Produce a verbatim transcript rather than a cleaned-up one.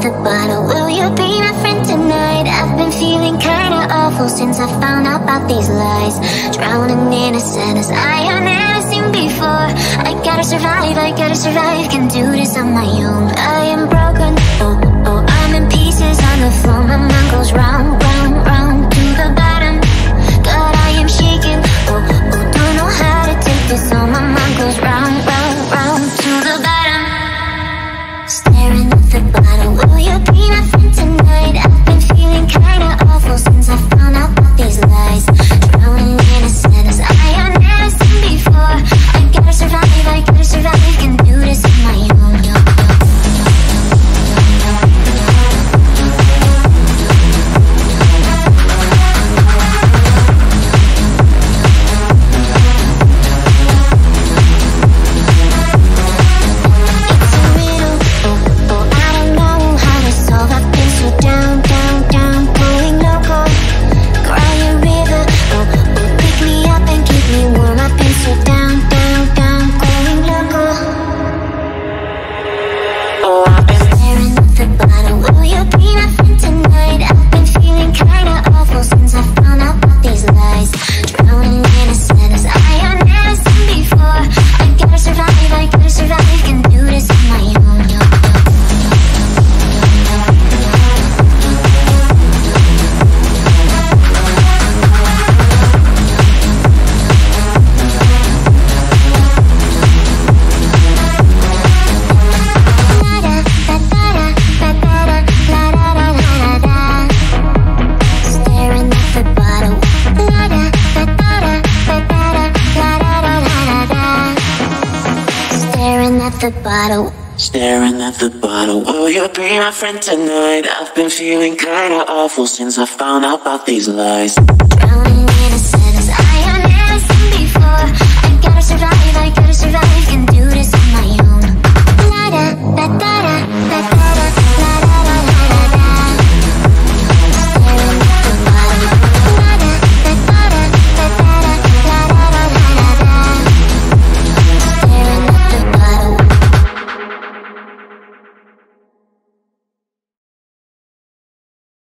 off the bottle. Will you be my friend tonight? I've been feeling kinda awful since I found out about these lies. Drowning in a sadness I have never seen before. I gotta survive, I gotta survive. Can't do this on my own. I am broken, oh, oh, I'm in pieces on the floor. My mind goes round, round, round to the bottom. God, I am shaking, oh, oh, don't know how to take this on. My mind goes round, round, round to the bottom. Staring at the bottle. Will you be my friend tonight? I've been feeling kinda awful since I found out about these lies. Drowning in a sadness I have never seen before. I gotta survive, I gotta survive. Can do this on my own. Friend tonight, I've been feeling kinda awful since I found out about these lies. Drowning in a sadness I have never seen before. I gotta survive, I gotta survive, can do this on my own. La da da da.